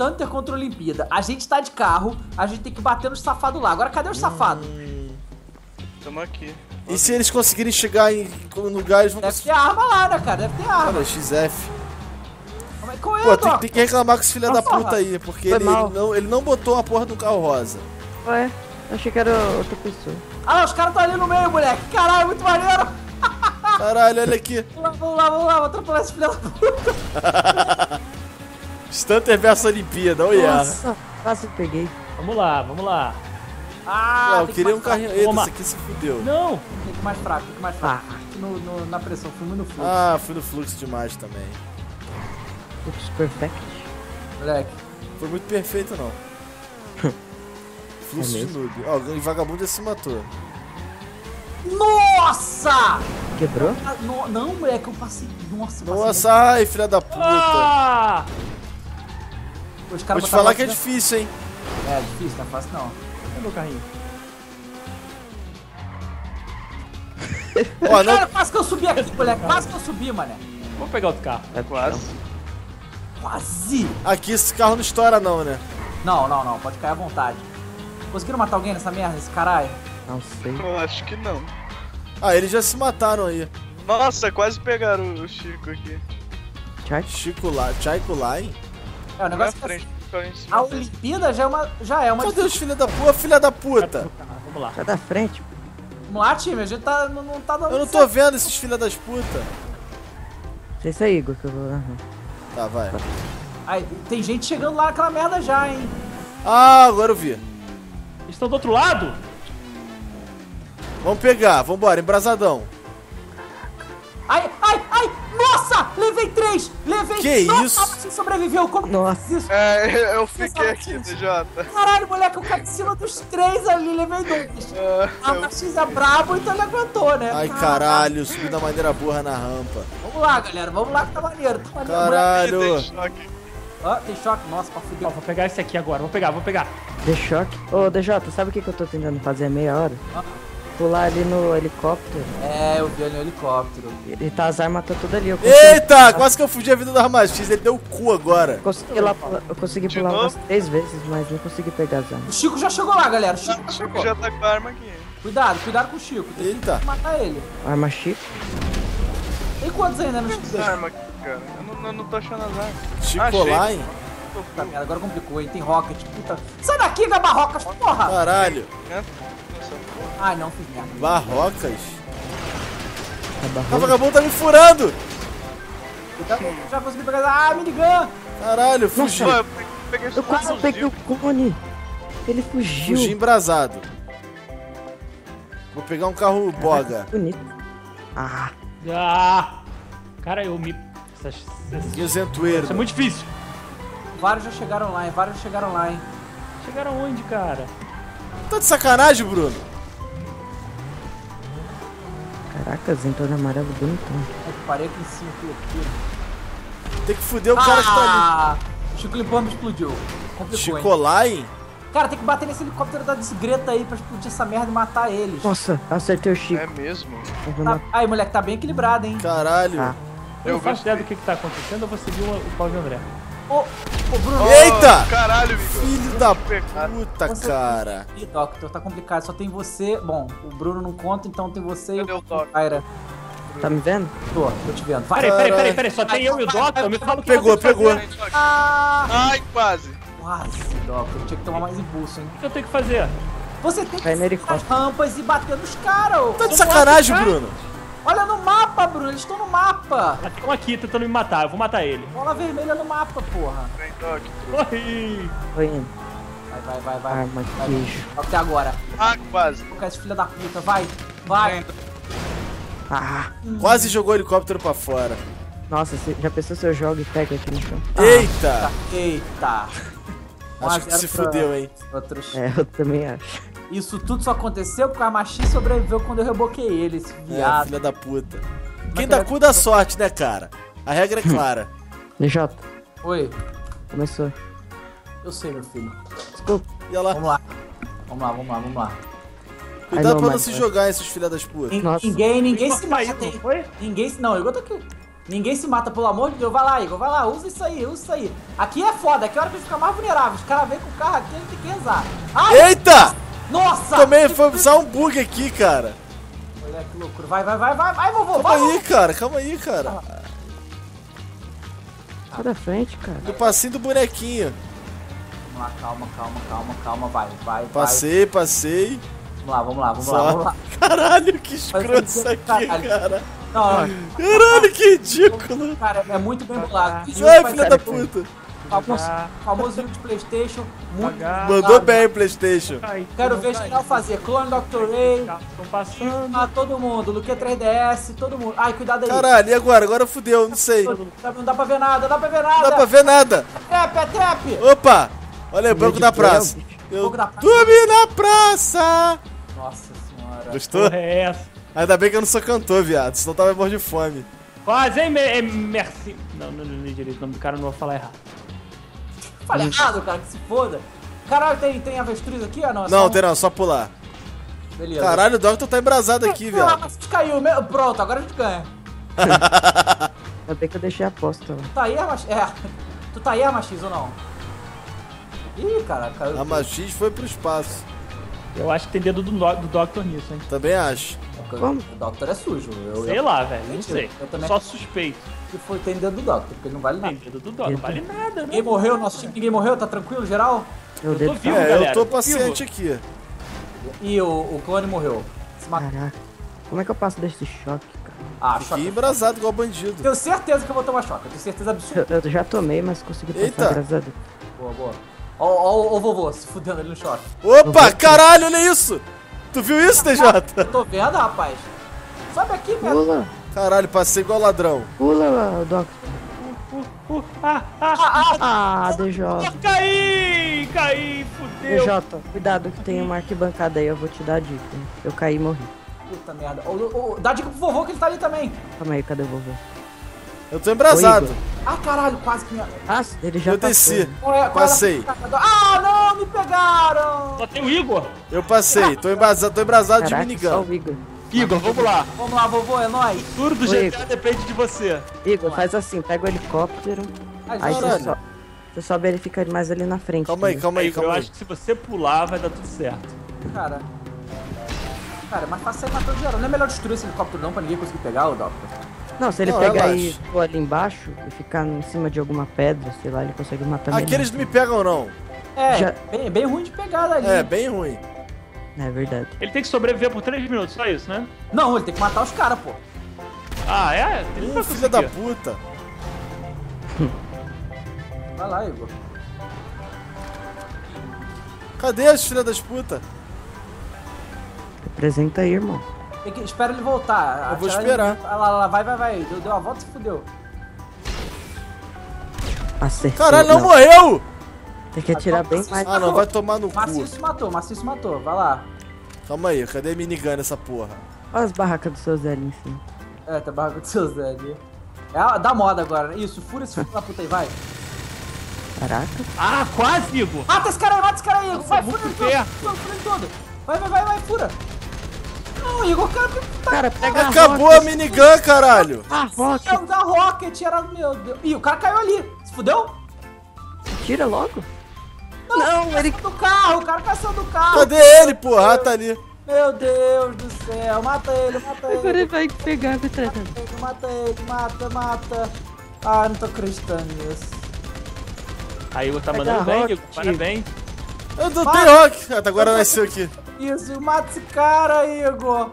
Tanter contra a Olimpíada. A gente tá de carro, a gente tem que bater nos safados lá. Agora cadê os safados? Tamo aqui. E se eles conseguirem chegar em lugar, eles vão conseguir... Deve ter arma lá, né, cara? Deve ter arma. Cara, XF. Como é que é, pô, tem que reclamar com os filha da puta aí, porque ele não botou a porra do carro rosa. Ué, eu achei que era outra pessoa. Ah, os caras tão ali no meio, moleque. Caralho, muito maneiro. Caralho, olha aqui. Vamos lá, vou atropelar esse filha da puta. Stunter versus Olimpíada, olha. Nossa, quase peguei. Vamos lá. Ah, não, eu queria um carrinho. Eita, esse aqui se fudeu. Não! Tem que mais fraco. Na pressão, fui muito no fluxo. Ah, fui no fluxo demais também. Fluxo perfect. Moleque. Foi muito perfeito, não. Fluxo de noob. Ó, o vagabundo já se matou. Nossa! Quebrou? Não, moleque, eu passei. Nossa, ai, filha da puta. Ah! Vou te falar que é difícil, hein? É, difícil, não é fácil, não. Cadê meu carrinho? Ó, não... Cara, quase que eu subi aqui, moleque. Quase que eu subi, mané. Vamos pegar outro carro. É quase. Aqui esse carro não estoura não, né? Não. Pode cair à vontade. Conseguiram matar alguém nessa merda, esse caralho? Não sei. Eu acho que não. Ah, eles já se mataram aí. Nossa, quase pegaram o Chico aqui. Chico lá, hein? É, o negócio é frente. A Olimpíada já é uma... Cadê os filha da puta? Vamos lá. Tá da frente. Vamos lá, time. A gente tá, não tá dando... Eu não tô vendo esses filha das putas. Deixa aí, Igor, que eu vou... Uhum. Tá, vai. Aí, tem gente chegando lá naquela merda já, hein? Ah, agora eu vi. Eles estão do outro lado? Vamos pegar. Vambora, embrasadão. Ai! Nossa! Levei 3! Levei 3! Que isso? Você sobreviveu? Como que isso? É, eu fiquei aqui, DJ. Caralho, moleque, eu caí em cima dos 3 ali, levei 2. A Max é brabo, então ele aguentou, né? Ai, caralho, subi da maneira burra na rampa. Vamos lá, galera, vamos lá que tá maneiro. Caralho! Tem choque. Tem choque? Nossa, pra fuder. Vou pegar esse aqui agora, vou pegar. The choque? Ô, DJ, sabe o que eu tô tentando fazer há meia hora? Pular ali no helicóptero. É, eu vi ali no helicóptero. Ele tá, as armas tá tudo ali. Eu consegui... Eita, quase que eu fugi a vida do Arma X, ele deu o cu agora. Eu consegui pular umas 3 vezes, mas não consegui pegar as armas. O Chico já chegou lá, galera. O Chico já tá com a arma aqui. Cuidado com o Chico. Eita. Matar ele. Arma Chico. Tem quantos ainda no Chico? Tem arma aqui, cara. Eu não tô achando as armas. Chico lá, hein? Puta merda, agora complicou, hein? Tem rocket, puta. Sai daqui, minha barrocas, porra! Caralho. Ah, não, fiz merda. Barrocas? O vagabundo tá me furando! Já consegui pegar... Ah, minigun! Caralho, fugiu. Eu quase peguei o Coni. Ele fugiu. Fugi embrasado. Vou pegar um carro boga. Bonito. Ah! Cara, eu me... Isso é muito difícil. Vários já chegaram lá, hein? Chegaram onde, cara? Tá de sacanagem, Bruno? Caracas, entrou na amarela bonitão. É que parei aqui em cima, aqui. Tem que fuder o cara que tá ali. O Chico limpando explodiu. Complicou, Chico lá, hein? Cara, tem que bater nesse helicóptero da desgreta aí pra explodir essa merda e matar eles. Nossa, acertei o Chico. É mesmo? Tá... Aí, moleque, tá bem equilibrado, hein? Caralho. Eu não faço ideia do que tá acontecendo, eu vou seguir o Paulo de André. Ô, Bruno. Eita! Caralho, Igor. Filho da puta, cara. Ih, Doctor, tá complicado. Só tem você. Bom, o Bruno não conta, então tem você e o Doctor. Tá me vendo? Tô te vendo. Peraí. Só tem eu e o Doctor. Me fala o que Pegou. Ai, quase. Quase, Doctor. Eu tinha que tomar mais impulso, hein? O que eu tenho que fazer? Você tem que ficar nas rampas e bater nos caras. Tá de sacanagem, Bruno. Olha no mapa, Bruno, eles estão no mapa. Estão aqui tentando me matar, eu vou matar ele. Bola vermelha no mapa, porra. Vem, Doc. Foi indo. Vai. Arma queijo. Até agora. Ah, quase. Vou colocar esse filho da puta, vai. Quase jogou o helicóptero pra fora. Nossa, já pensou se eu jogo e pego aqui no chão? Eita. Acho que se fudeu, hein? Eu também acho. Isso tudo só aconteceu porque o Arma X sobreviveu quando eu reboquei ele, esse viado. É, filha da puta. Quem dá cu dá sorte, né, cara? A regra é clara. DJ. Oi. Começou. Eu sei, meu filho. Desculpa. Ia lá. Vamos lá. Cuidado pra não se jogar, esses filha das putas. Ninguém se mata, hein? Não, eu tô aqui. Ninguém se mata, pelo amor de Deus. Vai lá, Igor, vai lá, usa isso aí, usa isso aí. Aqui é foda, aqui é hora pra ele ficar mais vulnerável. Os caras vêm com o carro aqui, ele tem que rezar. Ai, eita! Nossa! Também foi só um bug aqui, cara. Moleque, loucura. Vai, vovô, calma vai. Aí, cara, calma aí, cara. Sai da frente, cara. Do passinho do bonequinho. Vamos lá, calma, vai. Passei. Vamos lá. Caralho, que escroto isso aqui, cara. Caralho, que ridículo. Cara, é muito bem bolado. Sai, filha da puta. Famoso jogo de PlayStation. Muito mandou bem, PlayStation. Quero ver o geral fazer. Clone, Dr. Rey. Estão passando. Ah, todo mundo. Luke 3DS, todo mundo. Ai, cuidado aí. Caralho, e agora? Agora fudeu, não sei. Não dá pra ver nada, É trap. Opa. Olha aí, banco da praça. Eu dormi na praça. Nossa senhora. Gostou? É essa. Ainda bem que eu não sou cantor, viado. Senão tava morto de fome. Quase, hein, merci. Não li direito o nome do cara, não vou falar errado. Falei errado, cara, que se foda. Caralho, tem avestruz aqui ou não? Não, tem não, só pular. Beleza. Caralho, o Doctor tá embrasado aqui, velho. Ah, mas caiu. Pronto, agora a gente ganha. Até que eu deixei a aposta. Tá aí, Arma X? É. Tu tá aí, Arma X, ou não? Ih, caralho, caiu. Arma X foi pro espaço. Eu acho que tem dedo do Doctor nisso, hein? Também acho. Como? O Doctor é sujo. Sei lá, velho, não sei. Eu só suspeito. Que foi tem dedo do Doctor, porque não vale nada. Tem dedo do Doctor, não vale nada. Ninguém morreu, nosso time, ninguém morreu, tá tranquilo, geral? Eu tô vivo, galera. Eu tô paciente aqui. E o clone morreu. Caraca, como é que eu passo desse choque, cara? Ah, choque. Fiquei embrasado igual bandido. Tenho certeza que eu vou tomar choque, tenho certeza absoluta. Eu já tomei, mas consegui passar, graças a Deus. Boa. Ó o vovô se fudendo ali no choque. Opa, caralho, olha isso! Tu viu isso, TJ? Eu tô vendo, rapaz. Sobe aqui, velho. Caralho, passei igual ladrão. Pula, Doc. DJ. Caí, fudeu. DJ, cuidado que tem uma arquibancada aí, eu vou te dar a dica. Eu caí e morri. Puta merda. Dá dica pro vovô que ele tá ali também. Calma aí, cadê o vovô? Eu tô embrasado. Ah, caralho, quase que me... Ah, ele já desci. Passei. Ah, não, me pegaram. Só tem o Igor. Eu passei, tô embrasado de minigão. Igor, vamos lá. Vamos lá, vovô, é nóis. O futuro do GTA depende de você. Igor, faz assim, pega o helicóptero. Aí você sobe e ele fica mais ali na frente. Calma aí. Eu acho que se você pular, vai dar tudo certo. Cara, mas passa aí matando geral. Não é melhor destruir esse helicóptero não pra ninguém conseguir pegar o Doctor? Não, se ele pegar aí ali embaixo e ficar em cima de alguma pedra, sei lá, ele consegue matar. Aqueles não me pegam, não. É, bem ruim de pegar ali. É, bem ruim. É verdade. Ele tem que sobreviver por 3 minutos, só isso, né? Não, ele tem que matar os caras, pô. Ah, é? Ele não vai conseguir. Filha da puta. Vai lá, Igor. Cadê as filhas das putas? Representa aí, irmão. Espera ele voltar. Eu vou esperar. Lá, vai. Deu a volta e se fudeu. Acertou. Caralho, não morreu! Tem que atirar bem mais. Ah, não, vai tomar no cu. Maciço matou, vai lá. Calma aí, cadê a minigun essa porra? Olha as barracas do seu Zé ali em cima. É, tá a barraca do seu Zé ali. É da moda agora, né? Isso, fura esse filho da puta aí, vai. Caraca. Ah, quase, Igor! Mata esse cara aí, Igor! Vai, fura ele todo! Vai, fura! Não, Igor, cara, pega acabou a minigun, caralho! Ah, rocket! Não, da rocket era... Meu Deus! Ih, o cara caiu ali! Se fudeu? Tira logo? Não, ele... do carro, o cara caiu do carro! Cadê ele, porra? Ah, tá ali! Meu Deus do céu! Mata ele! Agora ele vai pegar, vai tratar. Mata ele! Ah, não tô acreditando nisso. Aí o Igor tá mandando bem, Igor. Parabéns! Eu não tenho rocket! Até agora nasceu aqui. Isso, mata esse cara, Igor!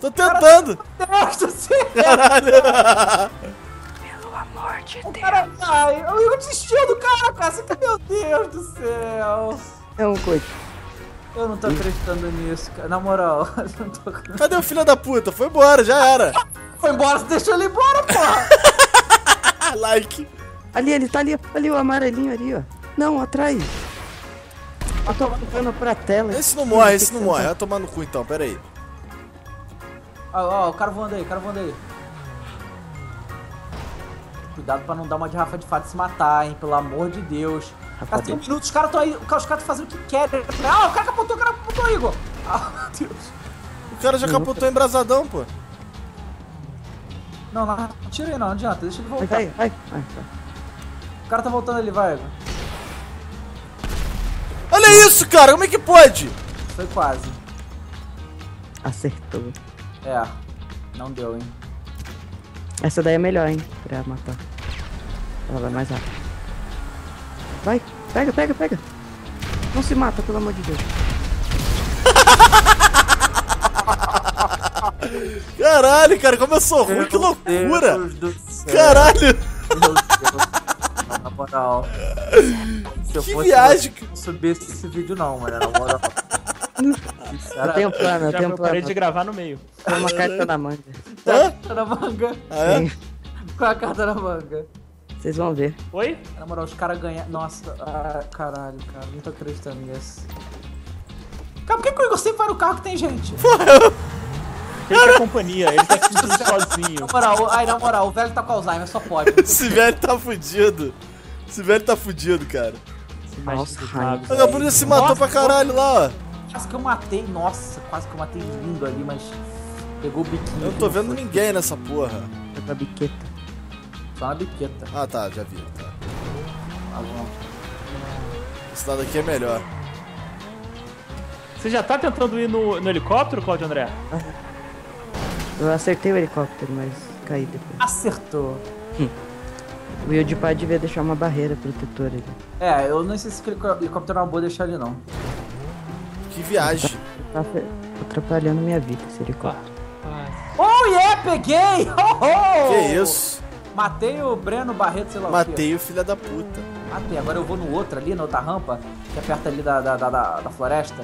Tô tentando! Cara, meu Deus do céu! Caralho! Pelo amor de Deus! O Igor desistiu do cara! Meu Deus do céu! É um coito. Eu não tô acreditando nisso, cara. Na moral, eu não tô acreditando. Cadê o filho da puta? Foi embora, já era! Foi embora, você deixou ele embora, porra! Like! Ali, ele tá ali, o amarelinho ali, ó. Não, atrás! Eu tô ficando pra tela. Esse não morre. Vai tomar no cu então, pera aí. Ó, o cara voando aí, Cuidado pra não dar uma de Rafa de fato e se matar, hein, pelo amor de Deus. Há 5 minutos, os caras tão aí, os caras tão fazendo o que querem. Ah, o cara capotou, Igor. Ah, meu Deus. O cara já capotou embrasadão, pô. Não, não tira aí, não adianta, deixa ele voltar. Ai, ai, ai. O cara tá voltando ali, vai. Olha isso, cara, como é que pode? Foi quase. Acertou. É, não deu, hein. Essa daí é melhor, hein, pra matar. Ela vai mais rápido. Vai, pega, pega, pega. Não se mata, pelo amor de Deus. Caralho, cara, como eu sou ruim, que loucura! Deus do céu. Caralho! Meu Deus, na moral. Se eu que fosse, viagem! Eu não subisse esse vídeo, não, mano, na moral. Eu tenho plano, eu tenho plano. Parei de gravar no meio. Com uma carta na manga. Hã? Carta na manga? Ah, é? Com a carta na manga. Vocês vão ver. Oi? Na moral, os caras ganharam. Nossa, ah, caralho, cara, não tô acreditando nisso. Cara, por que o Igor sempre vai no carro que tem gente? Ele tem companhia, ele tá tudo sozinho. Na moral, o velho tá com Alzheimer, só pode. Esse velho tá fudido. Esse velho tá fudido, cara. Nossa, a Bruna se matou pra caralho lá, ó. Quase que eu matei, nossa, quase que eu matei lindo ali, mas pegou o biquinho. Eu não tô vendo ninguém nessa porra. É pra biqueta. Só uma biqueta. Ah, tá, já vi. Tá. Tá bom. Esse lado aqui é melhor. Você já tá tentando ir no helicóptero, Claudio André? Eu acertei o helicóptero, mas caí depois. Acertou! O Yodipá devia deixar uma barreira protetora ali. É, eu não sei se o helicóptero é uma boa deixar ali, não. Que viagem! Tá atrapalhando minha vida esse helicóptero. Oh yeah, peguei! Oh, oh. Que isso? Matei o Breno Barreto, sei lá. Matei o filho da puta. Matei, agora eu vou no outro ali, na outra rampa, que é perto ali da floresta.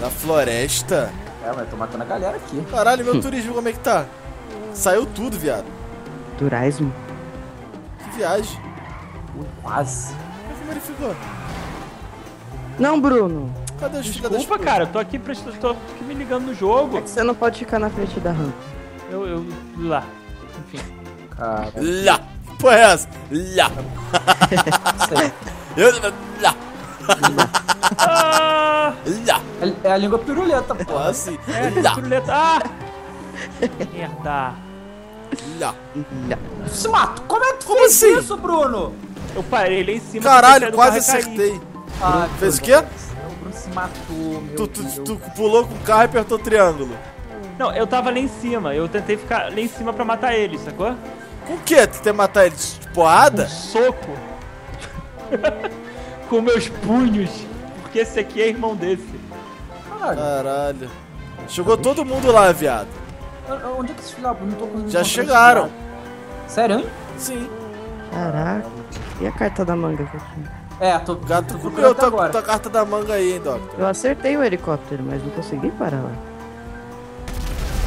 Da floresta? É, mas eu tô matando a galera aqui. Caralho, meu turismo, como é que tá? Saiu tudo, viado. Turismo? Que viagem. Quase. Como ele ficou? Não, Bruno. Cadê os filhos da puta? Desculpa, cara, eu tô aqui me ligando no jogo. É que você não pode ficar na frente da rampa. Eu lá. Enfim. Cara. Lá. Que porra é essa? Lá. Eu lá. Ah! É a língua piruleta, pô. Ah, sim. É a língua piruleta. Ah! Merda. Se mata. Como é que tu fez assim? Isso, Bruno? Eu parei lá em cima. Caralho, quase acertei. Ah, fez o quê? O Bruno se matou, meu tu pulou com o carro e apertou o triângulo. Não, eu tava lá em cima. Eu tentei ficar lá em cima pra matar ele, sacou? Com o quê? Tu tentou matar ele de porrada? Um soco. Com meus punhos. Porque esse aqui é irmão desse. Caralho. Caralho. Chegou todo mundo lá, viado. Onde é que esses filhos da puta? Já chegaram. Sério, hein? Sim. Caraca. E a carta da manga? É, tô gato comeu tua carta da manga aí, hein, Doctor. Eu acertei o helicóptero, mas não consegui parar lá.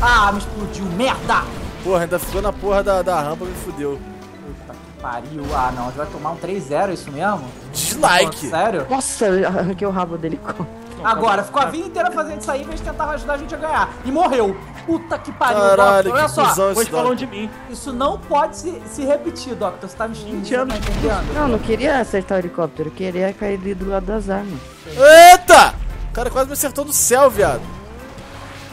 Ah, me explodiu, merda! Porra, ainda ficou na porra da rampa, me fudeu. Puta que pariu. Ah, não. Vai tomar um 3-0, isso mesmo? Dislike! Sério? Nossa, eu arranquei o rabo dele. Agora, ficou a vida inteira fazendo isso aí, em vez de tentar ajudar a gente a ganhar. E morreu. Puta que pariu, Doctor. Olha só, vocês falam de mim. Isso não pode se repetir, Doctor. Você tá me xingando, tá entendendo? Não, não queria acertar o helicóptero. Eu queria cair ali do lado das armas. Eita! O cara quase me acertou no céu, viado.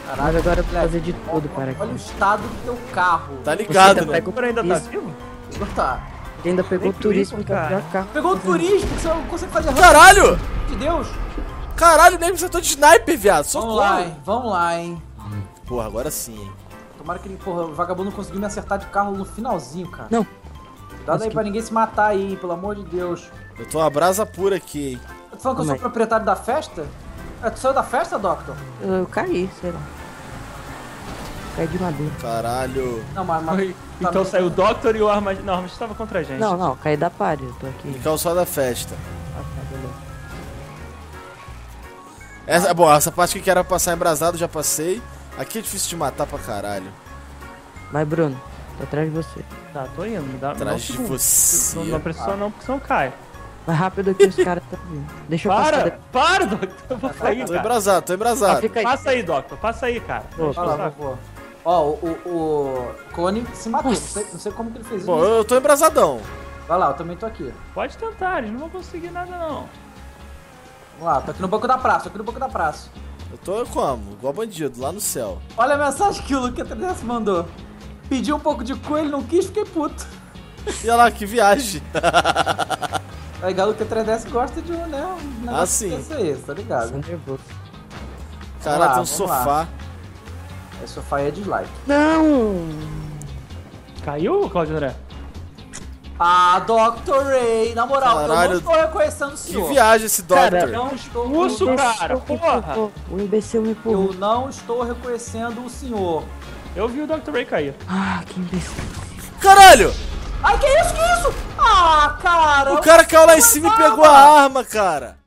Caralho, agora eu vou fazer de tudo, cara. Olha o estado do teu carro. Tá ligado, né? Você ainda tá vivo? Tá. Ele ainda pegou o turismo, cara. Pegou o turismo, você não consegue fazer rápido. Caralho! De Deus! Caralho, nem você de sniper, viado. Só vamos lá, hein. Porra, agora sim, hein. Tomara que ele, porra, o vagabundo não conseguiu me acertar de carro no finalzinho, cara. Não. Cuidado aí pra ninguém se matar aí, pelo amor de Deus. Eu tô uma brasa pura aqui, hein. Tu falou que eu sou proprietário da festa? Tu saiu da festa, Doctor? Eu caí, sei lá. Cai de madeira. Caralho. Não, mas então saiu o Doctor e o Arma. Não, o Arma estava contra a gente. Não, não, caí da party, eu tô aqui. Então só da festa. Ah, tá, beleza. Bom, essa parte que era passar embrasado, já passei. Aqui é difícil de matar pra caralho. Vai, Bruno, tô atrás de você. Tá, tô indo, me dá atrás de você. Não pressiona não, porque senão cai. Vai rápido que os caras estão vindo. Deixa eu passar. Para, Doctor, eu vou cair. Tô embrasado, tô embrasado. Passa aí, Doctor, passa aí, cara. Ó, o Coni se matou, não sei como que ele fez isso. Bom, eu tô embrasadão. Vai lá, eu também tô aqui. Pode tentar, eles não vão conseguir nada não. Vamos lá, tô aqui no banco da praça, tô aqui no banco da praça. Eu tô como? Igual bandido, lá no céu. Olha a mensagem que o Luke 3DS mandou. Pedi um pouco de cu, ele não quis, fiquei puto. E olha lá, que viagem. Aí, Luke 3DS gosta de um, né? Ah, sim. Isso aí, tá ligado? Cara, tem um sofá. É sofá e é dislike. Não! Caiu, Claudio André? Ah, Dr. Rey, na moral, caralho, eu não estou reconhecendo o senhor. Que viagem esse Doctor. Cara, eu não estou... Russo, cara, porra! O imbecil me empurrou. Eu não estou reconhecendo o senhor. Eu vi o Dr. Rey cair. Ah, que imbecil. Caralho! Ai, que isso, que isso? Ah, cara! O cara caiu lá em cima e pegou a arma, cara.